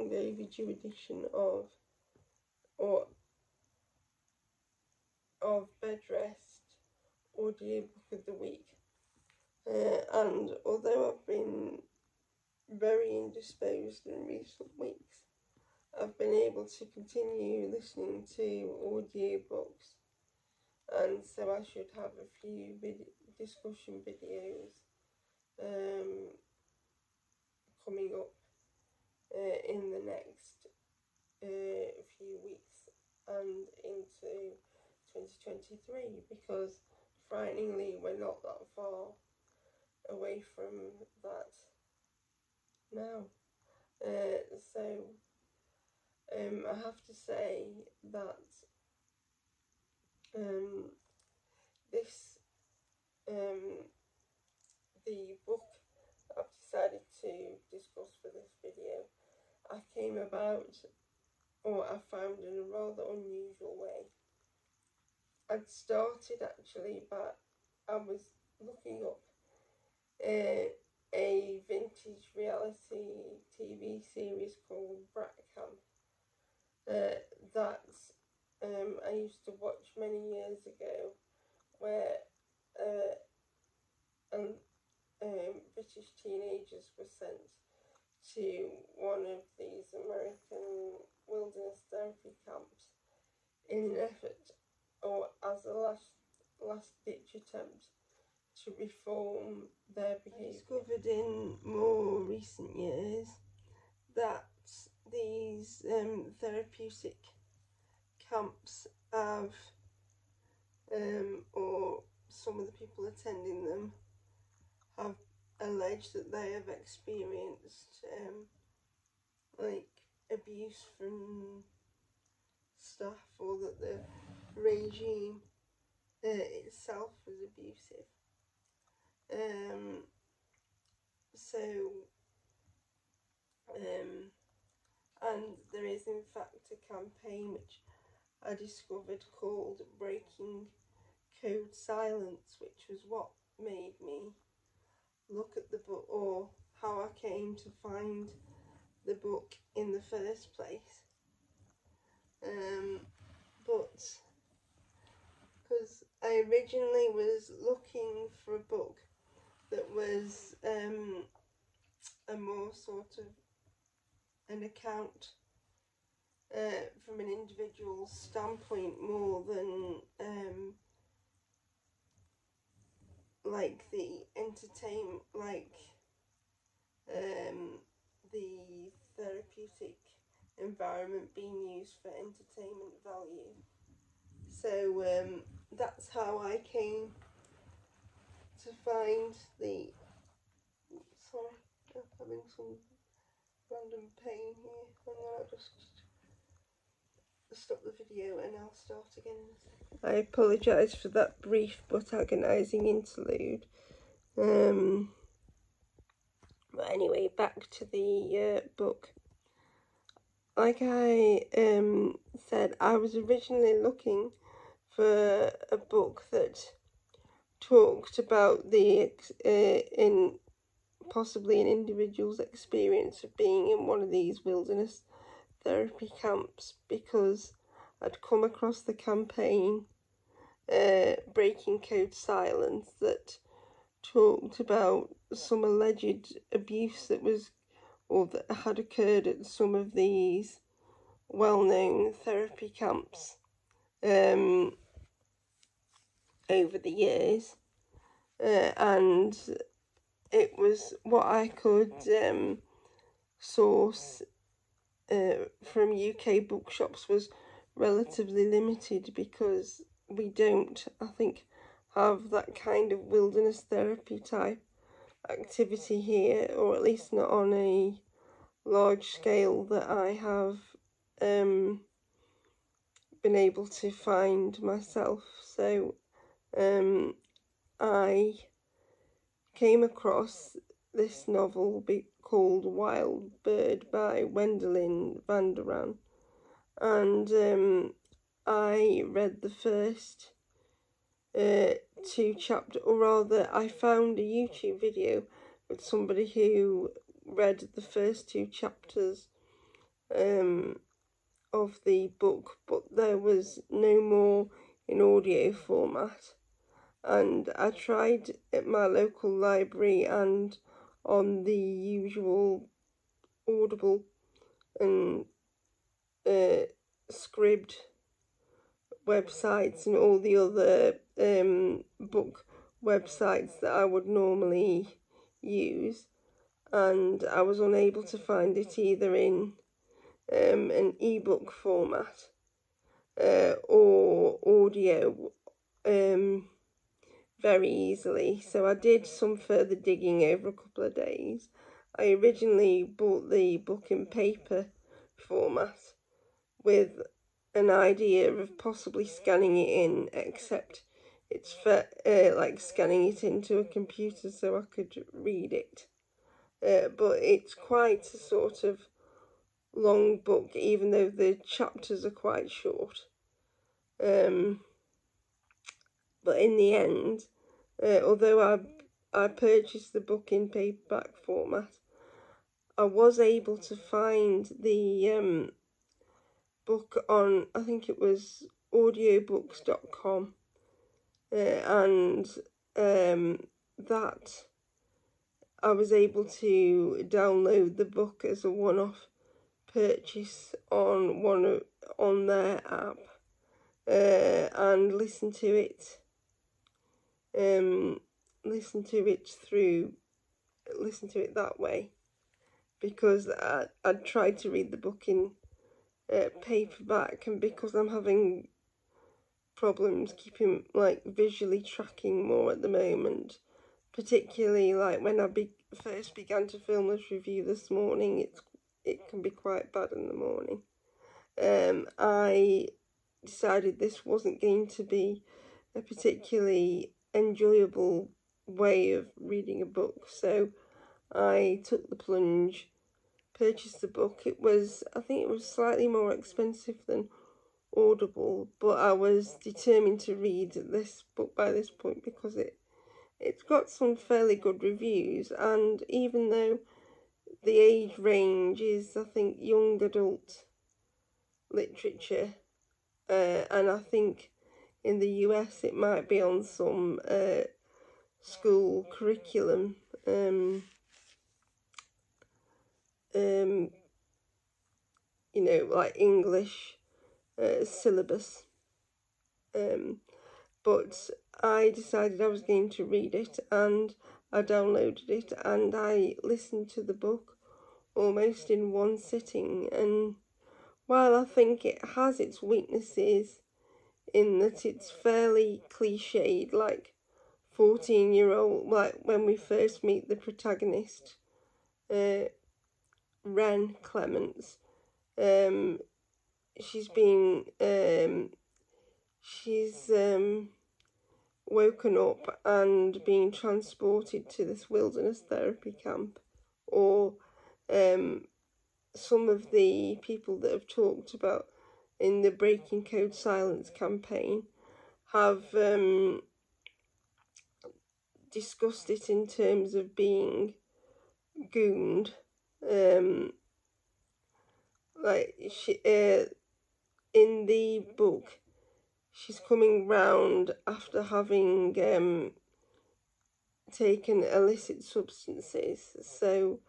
along the AV jurisdiction of bed rest or the yearbook of the week. And although I've been very indisposed in recent weeks, I've been able to continue listening to audiobooks, and so I should have a few discussion videos coming up in the next few weeks and into 2023, because frighteningly we're not that far away from that now. So I have to say that the book I've decided to discuss for this video, I found in a rather unusual way. I'd started actually, but I was looking up a vintage reality TV series called Brat Camp that I used to watch many years ago, where British teenagers were sent to one of these American wilderness therapy camps in an effort, or as a last-ditch attempt to reform their behaviour. I discovered in more recent years that these therapeutic camps have, or some of the people attending them have alleged that they have experienced like abuse from staff, or that the regime itself was abusive. And there is in fact a campaign which I discovered called Breaking Code Silence, which was what made me look at the book, or how I came to find the book in the first place. But because I originally was looking for a book that was a more sort of an account from an individual standpoint, more than like the entertainment, like the therapeutic environment being used for entertainment value. So that's how I came to find the, sorry, I'm having some random pain here. I'm going to just stop the video and I'll start again in a second. I apologise for that brief but agonising interlude. But anyway, back to the book. Like I said, I was originally looking for a book that talked about the possibly an individual's experience of being in one of these wilderness therapy camps, because I'd come across the campaign Breaking Code Silence that talked about some alleged abuse that was, or that had occurred at some of these well-known therapy camps over the years, and it was what I could source from UK bookshops was relatively limited, because we don't, I think, have that kind of wilderness therapy type activity here, or at least not on a large scale that I have been able to find myself. So I came across this novel called Wild Bird by Wendelin Van Draanen, and I read the first two chapters, or rather I found a YouTube video with somebody who read the first two chapters of the book, but there was no more in audio format, and I tried at my local library and on the usual Audible and Scribd websites and all the other book websites that I would normally use, and I was unable to find it either in an ebook format or audio very easily. So I did some further digging over a couple of days. I originally bought the book in paper format with an idea of possibly scanning it in, except it's like scanning it into a computer so I could read it. But it's quite a sort of long book, even though the chapters are quite short. But in the end, although I purchased the book in paperback format, I was able to find the book on, I think it was audiobooks.com, and that I was able to download the book as a one-off purchase on on their app and listen to it that way, because I tried to read the book in paperback, and because I'm having problems keeping visually tracking more at the moment, particularly when I first began to film this review this morning, it can be quite bad in the morning. I decided this wasn't going to be a particularly enjoyable way of reading a book, so I took the plunge, purchased the book. I think it was slightly more expensive than Audible, but I was determined to read this book by this point because it's got some fairly good reviews, and even though the age range is, I think, young adult literature, and I think in the US it might be on some school curriculum you know, English syllabus, but I decided I was going to read it, and I downloaded it and I listened to the book almost in one sitting. And while I think it has its weaknesses in that it's fairly cliched, 14-year-old, when we first meet the protagonist, Wren Clements, she's woken up and being transported to this wilderness therapy camp, or some of the people that have talked about in the Breaking Code Silence campaign have discussed it in terms of being gooned. In the book, she's coming round after having taken illicit substances, so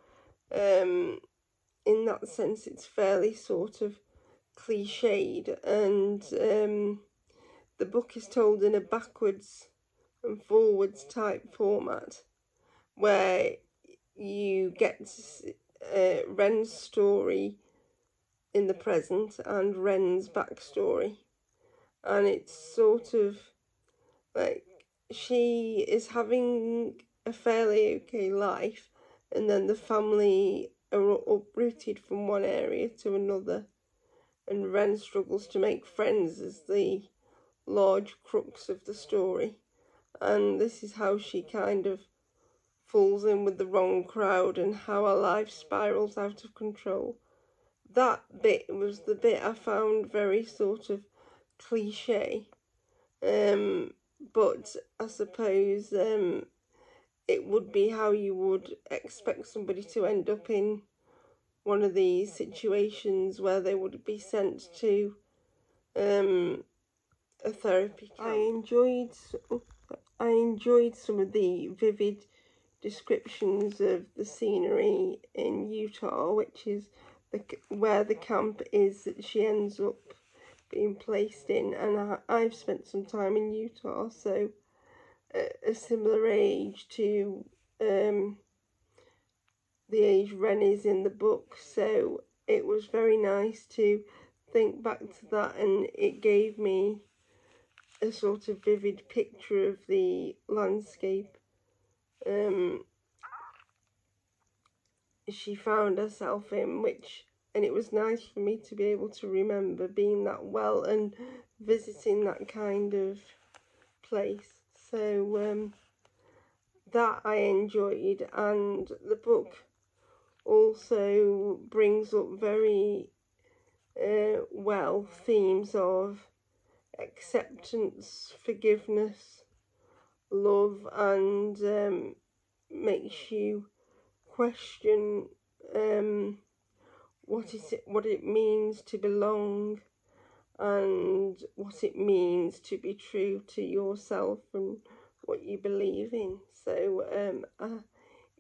in that sense it's fairly sort of cliched, and the book is told in a backwards and forwards type format where you get Wren's story in the present and Wren's backstory. And it's sort of she is having a fairly okay life, and then the family are uprooted from one area to another, and Wren struggles to make friends as the large crux of the story. And this is how she kind of falls in with the wrong crowd and how her life spirals out of control. That bit was the bit I found very sort of cliche, but I suppose it would be how you would expect somebody to end up in one of these situations where they would be sent to a therapy camp. I enjoyed some of the vivid descriptions of the scenery in Utah, which is where the camp is that she ends up being placed in. And I've spent some time in Utah, so a similar age to the age Wren is in the book, so it was very nice to think back to that, and it gave me a sort of vivid picture of the landscape. She found herself in, and it was nice for me to be able to remember being that well and visiting that kind of place. So that I enjoyed, and the book also brings up very well themes of acceptance, forgiveness, love, and makes you question what it means to belong, and what it means to be true to yourself and what you believe in. So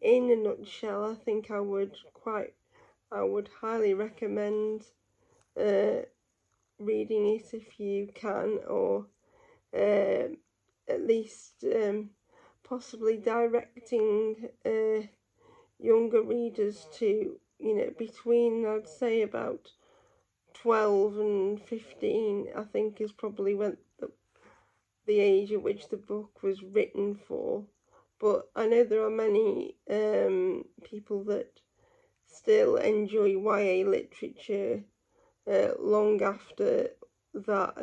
in a nutshell, I think I would highly recommend reading it if you can, or at least possibly directing younger readers to, you know, between, I'd say, about 12 and 15, I think, is probably when the age at which the book was written for. But I know there are many people that still enjoy YA literature long after that,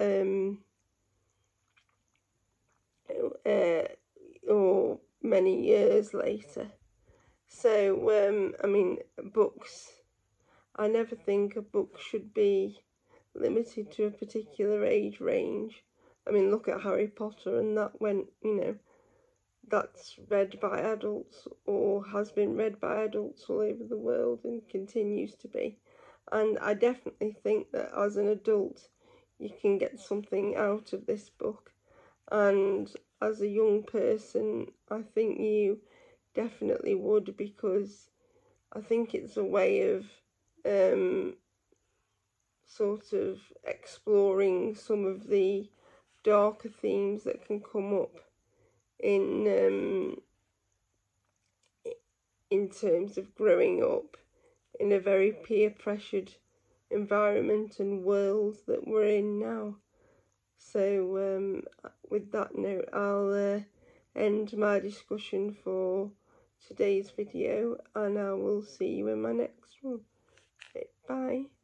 or many years later. So, I mean, books, I never think a book should be limited to a particular age range. I mean, look at Harry Potter, and that went, you know, that's read by adults, or has been read by adults all over the world, and continues to be. And I definitely think that as an adult, you can get something out of this book. And as a young person, I think you definitely would, because I think it's a way of sort of exploring some of the darker themes that can come up in terms of growing up in a very peer-pressured environment and world that we're in now. So with that note, I'll end my discussion for today's video, and I will see you in my next one. Bye.